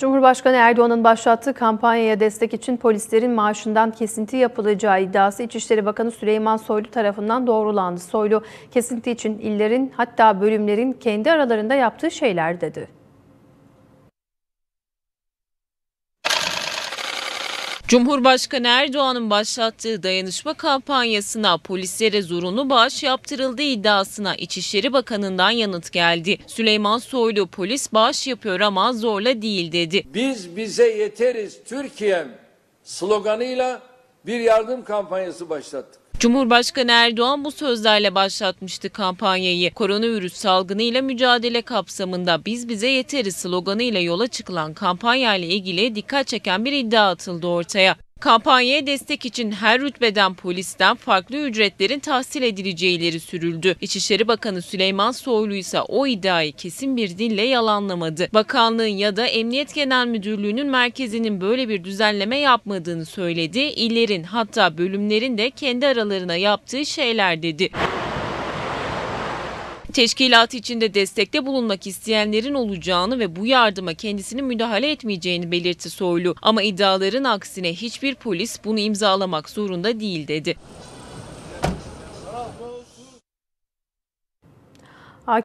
Cumhurbaşkanı Erdoğan'ın başlattığı kampanyaya destek için polislerin maaşından kesinti yapılacağı iddiası İçişleri Bakanı Süleyman Soylu tarafından doğrulandı. Soylu, kesinti için illerin hatta bölümlerin kendi aralarında yaptığı şeyler dedi. Cumhurbaşkanı Erdoğan'ın başlattığı dayanışma kampanyasına polislere zorunlu bağış yaptırıldığı iddiasına İçişleri Bakanı'ndan yanıt geldi. Süleyman Soylu polis bağış yapıyor ama zorla değil dedi. Biz bize yeteriz Türkiye'm sloganıyla bir yardım kampanyası başlattık. Cumhurbaşkanı Erdoğan bu sözlerle başlatmıştı kampanyayı. Koronavirüs salgınıyla mücadele kapsamında "Biz bize yeteriz" sloganıyla yola çıkılan kampanyayla ilgili dikkat çeken bir iddia atıldı ortaya. Kampanyaya destek için her rütbeden polisten farklı ücretlerin tahsil edileceği ileri sürüldü. İçişleri Bakanı Süleyman Soylu ise o iddiayı kesin bir dille yalanlamadı. Bakanlığın ya da Emniyet Genel Müdürlüğü'nün merkezinin böyle bir düzenleme yapmadığını söyledi. İllerin hatta bölümlerin de kendi aralarına yaptığı şeyler dedi. Teşkilat içinde destekte bulunmak isteyenlerin olacağını ve bu yardıma kendisini müdahale etmeyeceğini belirtti Soylu. Ama iddiaların aksine hiçbir polis bunu imzalamak zorunda değil dedi.